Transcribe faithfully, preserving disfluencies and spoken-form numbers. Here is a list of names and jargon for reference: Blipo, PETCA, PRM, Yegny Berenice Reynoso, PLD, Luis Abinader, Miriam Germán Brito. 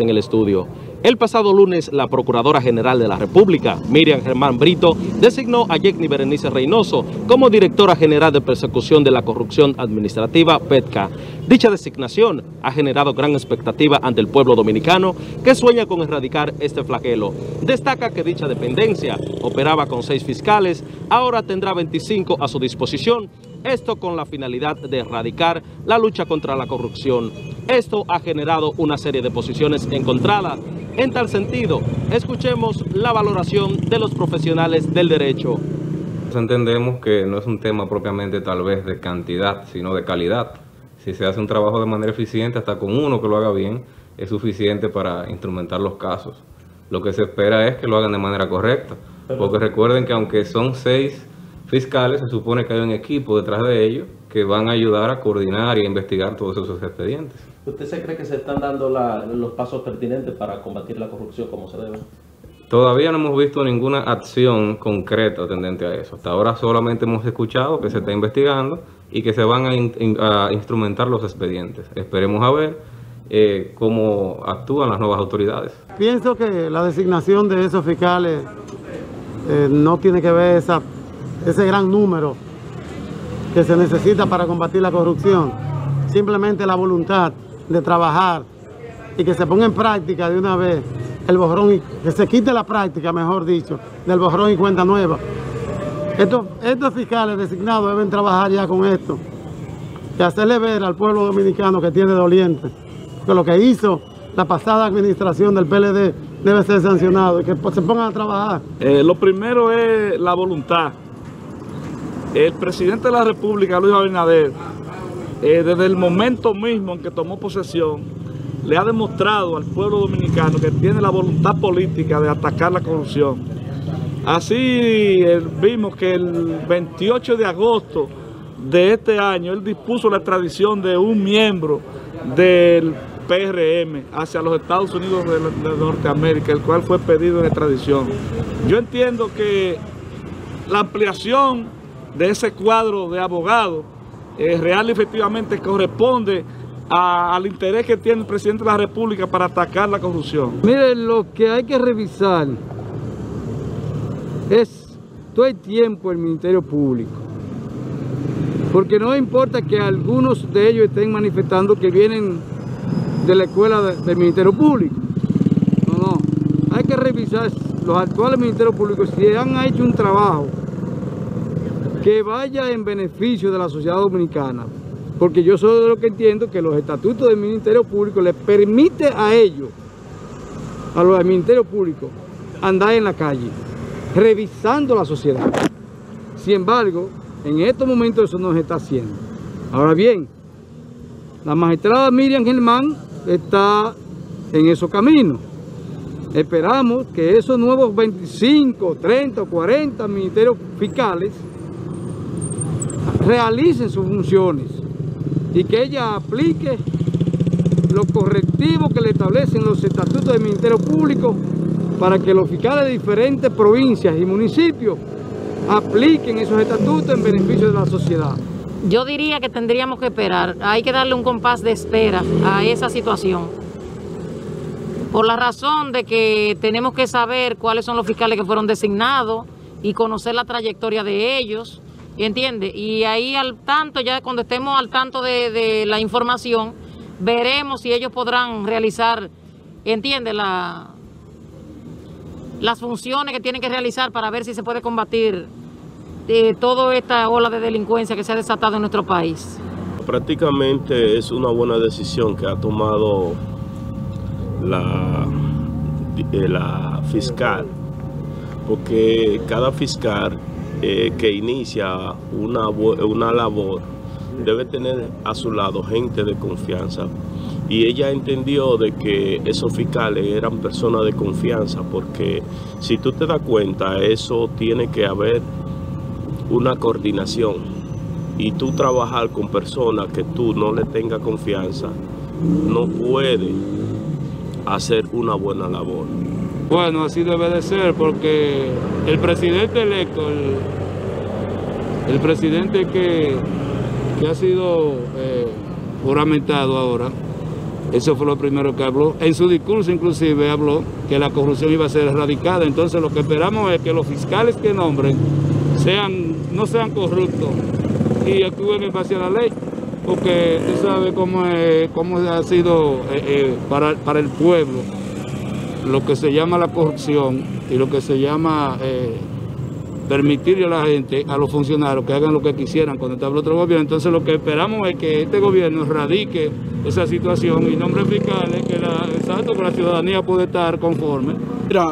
En el estudio. El pasado lunes, la Procuradora General de la República, Miriam Germán Brito, designó a Yegny Berenice Reynoso como Directora General de Persecución de la Corrupción Administrativa, PETCA. Dicha designación ha generado gran expectativa ante el pueblo dominicano, que sueña con erradicar este flagelo. Destaca que dicha dependencia operaba con seis fiscales, ahora tendrá veinticinco a su disposición, esto con la finalidad de erradicar la lucha contra la corrupción. Esto ha generado una serie de posiciones encontradas. En tal sentido, escuchemos la valoración de los profesionales del derecho. Entendemos que no es un tema propiamente tal vez de cantidad, sino de calidad. Si se hace un trabajo de manera eficiente, hasta con uno que lo haga bien, es suficiente para instrumentar los casos. Lo que se espera es que lo hagan de manera correcta, porque recuerden que aunque son seis fiscales, se supone que hay un equipo detrás de ellos que van a ayudar a coordinar y a investigar todos esos expedientes. ¿Usted se cree que se están dando la, los pasos pertinentes para combatir la corrupción como se debe? Todavía no hemos visto ninguna acción concreta tendente a eso. Hasta ahora solamente hemos escuchado que se está investigando y que se van a, in, a instrumentar los expedientes. Esperemos a ver eh, cómo actúan las nuevas autoridades. Pienso que la designación de esos fiscales eh, no tiene que ver esa... ese gran número que se necesita para combatir la corrupción, simplemente la voluntad de trabajar y que se ponga en práctica de una vez el borrón y que se quite la práctica, mejor dicho, del borrón y cuenta nueva. Estos, estos fiscales designados deben trabajar ya con esto y hacerle ver al pueblo dominicano que tiene doliente, que lo que hizo la pasada administración del P L D debe ser sancionado y que se pongan a trabajar. Eh, lo primero es la voluntad. El presidente de la República, Luis Abinader, eh, desde el momento mismo en que tomó posesión, le ha demostrado al pueblo dominicano que tiene la voluntad política de atacar la corrupción. Así eh, vimos que el veintiocho de agosto de este año, él dispuso la extradición de un miembro del P R M hacia los Estados Unidos de, de Norteamérica, el cual fue pedido en extradición. Yo entiendo que la ampliación de ese cuadro de abogados, eh, real y efectivamente corresponde a, al interés que tiene el presidente de la República para atacar la corrupción. Miren, lo que hay que revisar es todo el tiempo el Ministerio Público, porque no importa que algunos de ellos estén manifestando que vienen de la escuela de, del Ministerio Público. No, no, hay que revisar los actuales Ministerios Públicos si han hecho un trabajo que vaya en beneficio de la sociedad dominicana, porque yo soy de lo que entiendo que los estatutos del Ministerio Público les permite a ellos, a los del Ministerio Público, andar en la calle, revisando la sociedad. Sin embargo, en estos momentos eso no se está haciendo. Ahora bien, la magistrada Miriam Germán está en esos caminos. Esperamos que esos nuevos veinticinco, treinta o cuarenta ministerios fiscales realicen sus funciones y que ella aplique los correctivos que le establecen los estatutos del Ministerio Público para que los fiscales de diferentes provincias y municipios apliquen esos estatutos en beneficio de la sociedad. Yo diría que tendríamos que esperar, hay que darle un compás de espera a esa situación, por la razón de que tenemos que saber cuáles son los fiscales que fueron designados y conocer la trayectoria de ellos. ¿Y entiende? Y ahí al tanto, ya cuando estemos al tanto de, de la información, veremos si ellos podrán realizar, entiende, la, las funciones que tienen que realizar para ver si se puede combatir eh, toda esta ola de delincuencia que se ha desatado en nuestro país. Prácticamente es una buena decisión que ha tomado la, eh, la fiscal, porque cada fiscal Eh, que inicia una, una labor debe tener a su lado gente de confianza, y ella entendió de que esos fiscales eran personas de confianza, porque si tú te das cuenta, eso tiene que haber una coordinación, y tú trabajar con personas que tú no le tengas confianza no puede hacer una buena labor. Bueno, así debe de ser, porque el presidente electo, el, el presidente que, que ha sido eh, juramentado ahora, Eso fue lo primero que habló. En su discurso inclusive habló que la corrupción iba a ser erradicada. Entonces lo que esperamos es que los fiscales que nombren sean, no sean corruptos y actúen en base a la ley. Porque tú sabes cómo, es, cómo ha sido eh, eh, para, para el pueblo lo que se llama la corrupción y lo que se llama eh, permitirle a la gente, a los funcionarios, que hagan lo que quisieran cuando estaba otro gobierno. Entonces lo que esperamos es que este gobierno erradique esa situación y nombres fiscales que la, exacto, que la ciudadanía puede estar conforme. Mira.